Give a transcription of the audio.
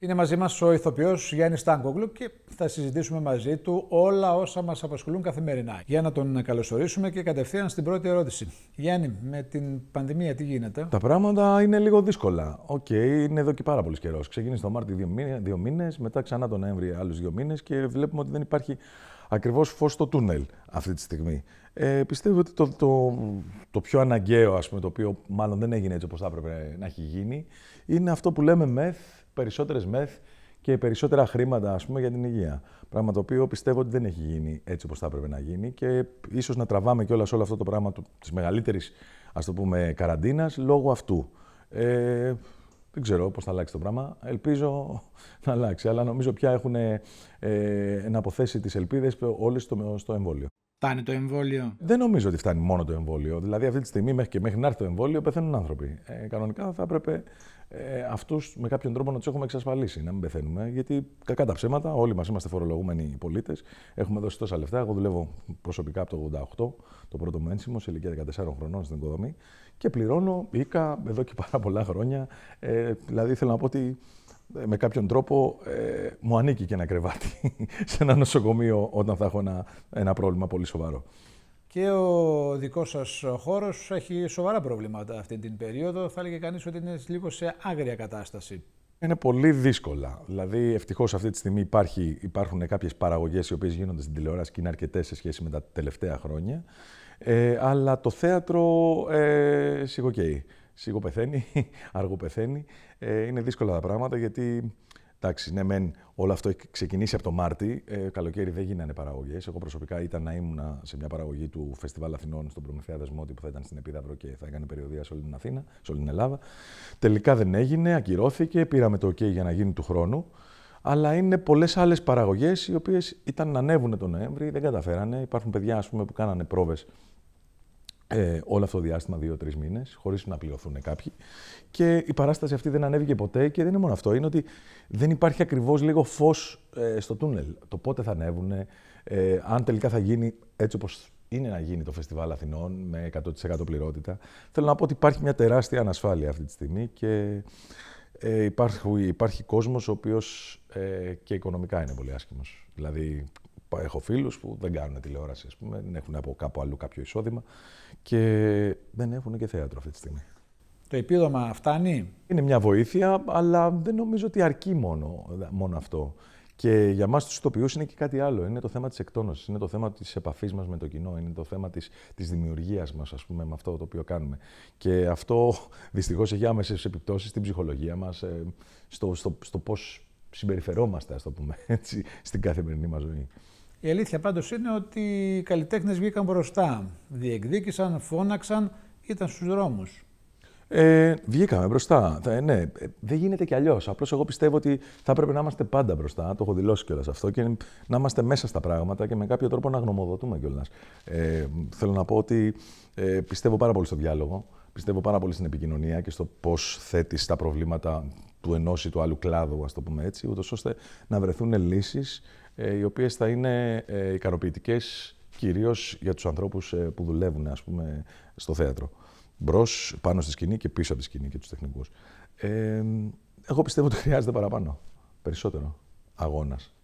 Είναι μαζί μας ο ηθοποιός Γιάννης Στάνκογλου και θα συζητήσουμε μαζί του όλα όσα μας απασχολούν καθημερινά. Για να τον καλωσορίσουμε και κατευθείαν στην πρώτη ερώτηση. Γιάννη, με την πανδημία τι γίνεται? Τα πράγματα είναι λίγο δύσκολα. Είναι εδώ και πάρα πολύ καιρό. Ξεκίνησε το Μάρτιο 2 μήνες, μετά ξανά τον Νοέμβρη άλλους 2 μήνες και βλέπουμε ότι δεν υπάρχει ακριβώς φως στο τούνελ αυτή τη στιγμή. Πιστεύω ότι το πιο αναγκαίο, ας πούμε, το οποίο μάλλον δεν έγινε έτσι όπως θα έπρεπε να έχει γίνει, είναι αυτό που λέμε μεθ, περισσότερες μεθ και περισσότερα χρήματα, ας πούμε, για την υγεία. Πράγμα το οποίο πιστεύω ότι δεν έχει γίνει έτσι όπως θα έπρεπε να γίνει και ίσως να τραβάμε κιόλας όλο αυτό το πράγμα της μεγαλύτερης, ας το πούμε, καραντίνας λόγω αυτού. Δεν ξέρω πώς θα αλλάξει το πράγμα. Ελπίζω να αλλάξει, αλλά νομίζω πια έχουν να αποθέσει τις ελπίδες όλες στο εμβόλιο. Φτάνει το εμβόλιο? Δεν νομίζω ότι φτάνει μόνο το εμβόλιο. Δηλαδή, αυτή τη στιγμή, μέχρι να έρθει το εμβόλιο, πεθαίνουν άνθρωποι. Κανονικά θα έπρεπε αυτούς με κάποιον τρόπο να τους έχουμε εξασφαλίσει, να μην πεθαίνουμε. Γιατί κακά τα ψέματα, όλοι μας είμαστε φορολογούμενοι πολίτες. Έχουμε δώσει τόσα λεφτά. Εγώ δουλεύω προσωπικά από το 88, το πρώτο μου ένσημο, σε ηλικία 14 χρονών στην οικοδομή. Και πληρώνω οίκα εδώ και πάρα πολλά χρόνια. Δηλαδή, θέλω να πω ότι με κάποιον τρόπο μου ανήκει και ένα κρεβάτι σε ένα νοσοκομείο όταν θα έχω ένα πρόβλημα πολύ σοβαρό. Και ο δικός σας χώρος έχει σοβαρά προβλήματα αυτή την περίοδο. Θα έλεγε κανείς ότι είναι λίγο σε άγρια κατάσταση. Είναι πολύ δύσκολα. Δηλαδή, ευτυχώς αυτή τη στιγμή υπάρχουν κάποιες παραγωγές οι οποίες γίνονται στην τηλεόραση και είναι αρκετές σε σχέση με τα τελευταία χρόνια. Αλλά το θέατρο σιγοκαίει. Σίγουρα πεθαίνει, αργό πεθαίνει. Είναι δύσκολα τα πράγματα γιατί, εντάξει, ναι, μεν όλο αυτό έχει ξεκινήσει από το Μάρτι. Καλοκαίρι δεν γίνανε παραγωγές. Εγώ προσωπικά ήταν να ήμουν σε μια παραγωγή του Φεστιβάλ Αθηνών στον Προμηθέα Δεσμώτη που θα ήταν στην Επίδαυρο και θα έκανε περιοδεία σε όλη την Αθήνα, σε όλη την Ελλάδα. Τελικά δεν έγινε, ακυρώθηκε. Πήραμε το OK για να γίνει του χρόνου. Αλλά είναι πολλές άλλες παραγωγές οι οποίες ήταν να ανέβουν τον Νοέμβρη, δεν καταφέρανε. Υπάρχουν παιδιά, ας πούμε, που κάνανε πρόβες όλο αυτό το διάστημα, 2-3 μήνες, χωρίς να πληρωθούν κάποιοι. Και η παράσταση αυτή δεν ανέβηκε ποτέ και δεν είναι μόνο αυτό. Είναι ότι δεν υπάρχει ακριβώς λίγο φως στο τούνελ. Το πότε θα ανέβουν, αν τελικά θα γίνει έτσι όπως είναι να γίνει το Φεστιβάλ Αθηνών, με 100% πληρότητα. Θέλω να πω ότι υπάρχει μια τεράστια ανασφάλεια αυτή τη στιγμή και υπάρχει κόσμος ο οποίος και οικονομικά είναι πολύ άσχημος. Δηλαδή, έχω φίλους που δεν κάνουν τηλεόραση, ας πούμε, δεν έχουν από κάπου αλλού κάποιο εισόδημα και δεν έχουν και θέατρο αυτή τη στιγμή. Το επίδομα φτάνει? Είναι μια βοήθεια, αλλά δεν νομίζω ότι αρκεί μόνο αυτό. Και για μας τους ηθοποιούς είναι και κάτι άλλο. Είναι το θέμα της εκτόνωσης, είναι το θέμα της επαφής μας με το κοινό, είναι το θέμα της δημιουργίας μας, ας πούμε, με αυτό το οποίο κάνουμε. Και αυτό δυστυχώς έχει άμεσες επιπτώσεις στην ψυχολογία μας, στο πώς συμπεριφερόμαστε, ας το πούμε έτσι, στην καθημερινή μας ζωή. Η αλήθεια πάντως είναι ότι οι καλλιτέχνες βγήκαν μπροστά, διεκδίκησαν, φώναξαν, ήταν στους δρόμους. Βγήκαμε μπροστά. Ναι, δεν γίνεται κι αλλιώς. Απλώς εγώ πιστεύω ότι θα πρέπει να είμαστε πάντα μπροστά. Το έχω δηλώσει κιόλας αυτό και να είμαστε μέσα στα πράγματα και με κάποιο τρόπο να γνωμοδοτούμε κιόλας. Θέλω να πω ότι πιστεύω πάρα πολύ στο διάλογο. Πιστεύω πάρα πολύ στην επικοινωνία και στο πώς θέτεις τα προβλήματα του ενός ή του άλλου κλάδου, ας το πούμε έτσι, ούτως ώστε να βρεθούν λύσεις οι οποίες θα είναι ικανοποιητικές κυρίως για τους ανθρώπους που δουλεύουν, ας πούμε, στο θέατρο. Μπρος, πάνω στη σκηνή και πίσω από τη σκηνή και τους τεχνικούς. Εγώ πιστεύω ότι χρειάζεται παραπάνω, περισσότερο αγώνας.